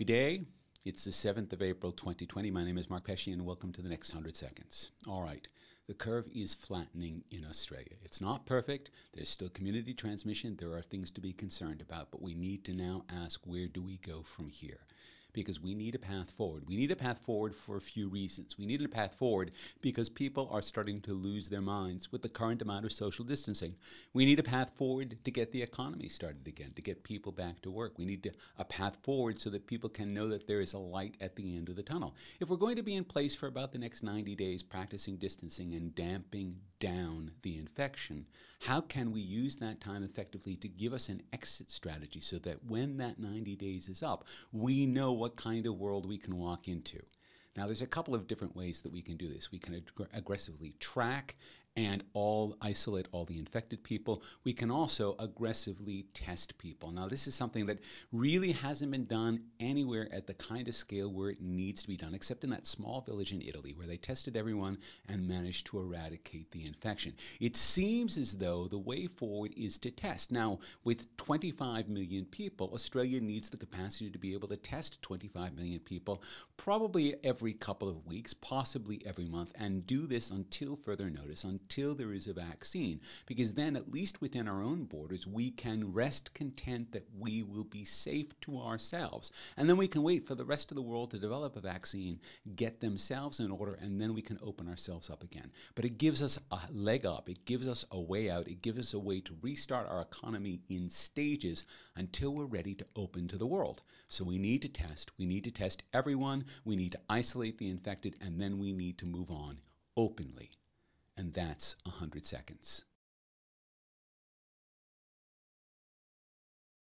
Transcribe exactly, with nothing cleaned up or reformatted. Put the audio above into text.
Good day. It's the seventh of April twenty twenty. My name is Mark Pesce and welcome to the next one hundred seconds. All right, the curve is flattening in Australia. It's not perfect. There's still community transmission. There are things to be concerned about, but we need to now ask, where do we go from here? Because we need a path forward. We need a path forward for a few reasons. We need a path forward because people are starting to lose their minds with the current amount of social distancing. We need a path forward to get the economy started again, to get people back to work. We need to, a path forward so that people can know that there is a light at the end of the tunnel. If we're going to be in place for about the next ninety days practicing distancing and damping down the infection, how can we use that time effectively to give us an exit strategy so that when that ninety days is up, we know what kind of world we can walk into? Now, there's a couple of different ways that we can do this. We can ag aggressively track and all isolate all the infected people. We can also aggressively test people. Now, this is something that really hasn't been done anywhere at the kind of scale where it needs to be done, except in that small village in Italy where they tested everyone and managed to eradicate the infection. It seems as though the way forward is to test. Now, with twenty-five million people, Australia needs the capacity to be able to test twenty-five million people probably every couple of weeks, possibly every month, and do this until further notice, until there is a vaccine, because then at least within our own borders we can rest content that we will be safe to ourselves, and then we can wait for the rest of the world to develop a vaccine, get themselves in order, and then we can open ourselves up again. But it gives us a leg up, it gives us a way out, it gives us a way to restart our economy in stages until we're ready to open to the world. So we need to test, we need to test everyone, we need to isolate the infected, and then we need to move on openly. And that's one hundred seconds.